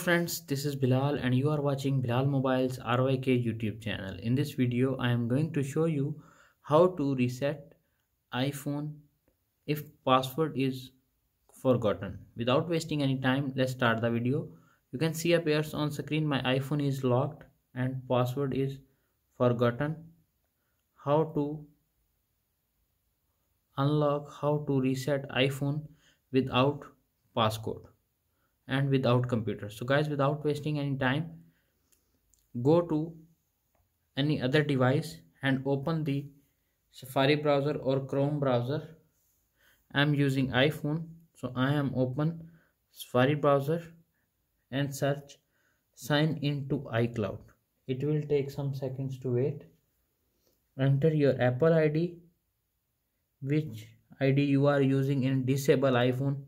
Friends, this is Bilal and you are watching Bilal Mobile's RYK YouTube channel. In this video, I am going to show you how to reset iPhone if password is forgotten. Without wasting any time, let's start the video. You can see appears on screen, my iPhone is locked and password is forgotten. How to unlock, how to reset iPhone without passcode and without computer. So guys, without wasting any time, go to any other device and open the Safari browser or Chrome browser. I am using iPhone, so I am open Safari browser and search sign into iCloud. It will take some seconds to wait. Enter your Apple ID, which ID you are using in disable iPhone.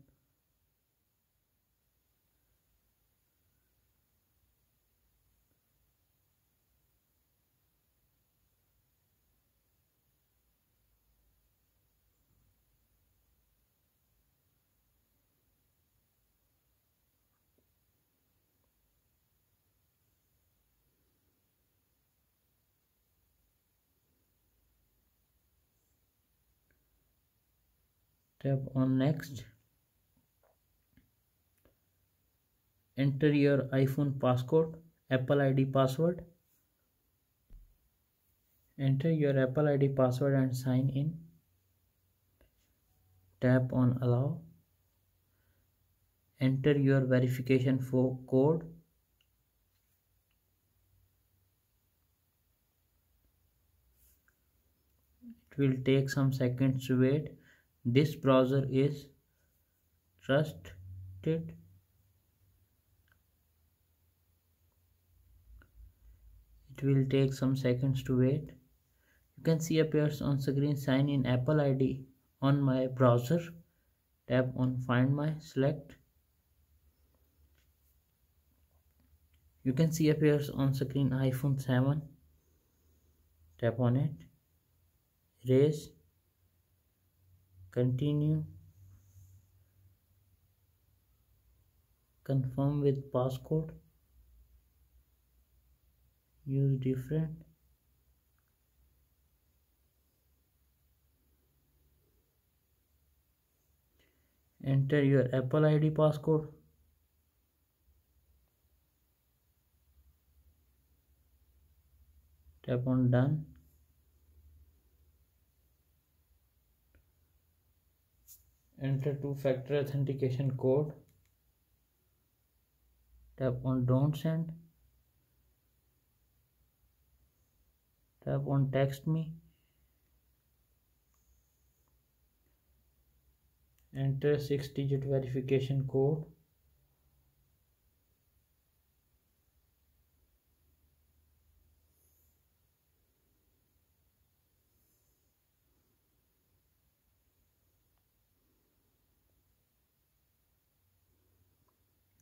Tap on next. Enter your iPhone passcode, Apple ID password. Enter your Apple ID password and sign in. Tap on allow. Enter your verification code. It will take some seconds to wait. This browser is trusted. It will take some seconds to wait. You can see appears on screen, sign in Apple ID on my browser. Tap on find my, select. You can see appears on screen iPhone 7. Tap on it. Erase. Continue. Confirm with passcode. Use different. Enter your Apple ID passcode. Tap on done. Enter two-factor authentication code. Tap on don't send. Tap on text me. Enter 6-digit verification code.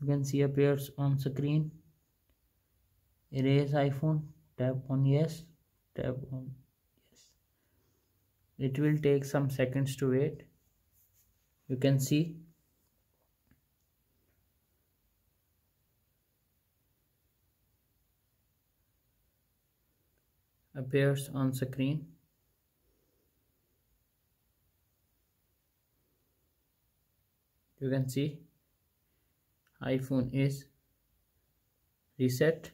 You can see appears on screen, erase iPhone. Tap on yes. Tap on yes. It will take some seconds to wait. You can see appears on screen. You can see iPhone is reset.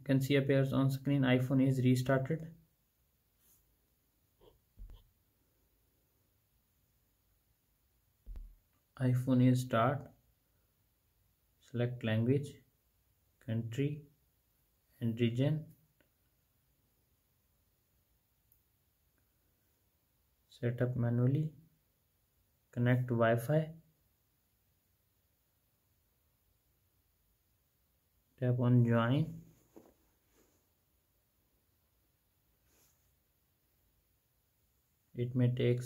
You can see appears on screen, iPhone is restarted. iPhone is start. Select language, country and region. Set up manually, connect to Wi-Fi, tap on join, it may take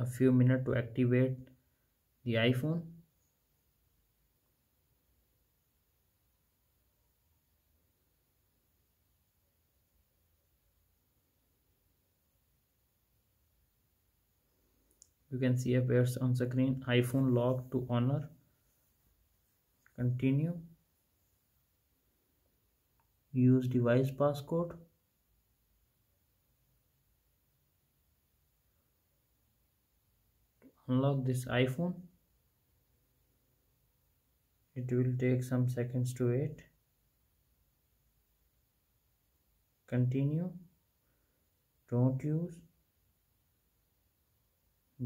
a few minutes to activate the iPhone. You can see appears on the screen, iPhone lock to honor. Continue. Use device passcode. Unlock this iPhone. It will take some seconds to wait. Continue. Don't use.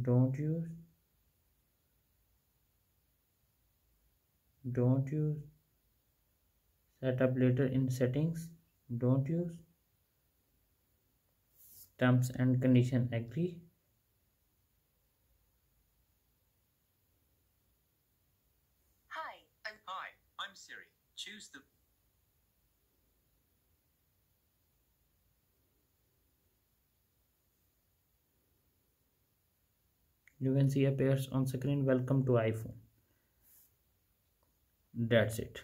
Don't use. Don't use. Set up later in settings. Don't use. Terms and condition agree. Hi, I'm Siri. Choose the. You can see appears on screen. Welcome to iPhone. That's it.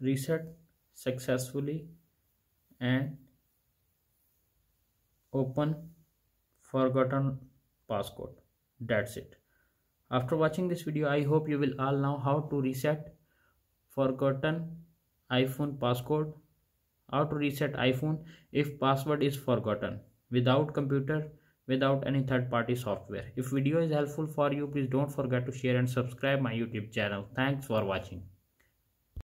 Reset successfully and open forgotten passcode. That's it. After watching this video, I hope you will all know how to reset forgotten iPhone passcode, how to reset iPhone if password is forgotten without computer, without any third-party software. If video is helpful for you, please don't forget to share and subscribe my YouTube channel. Thanks for watching.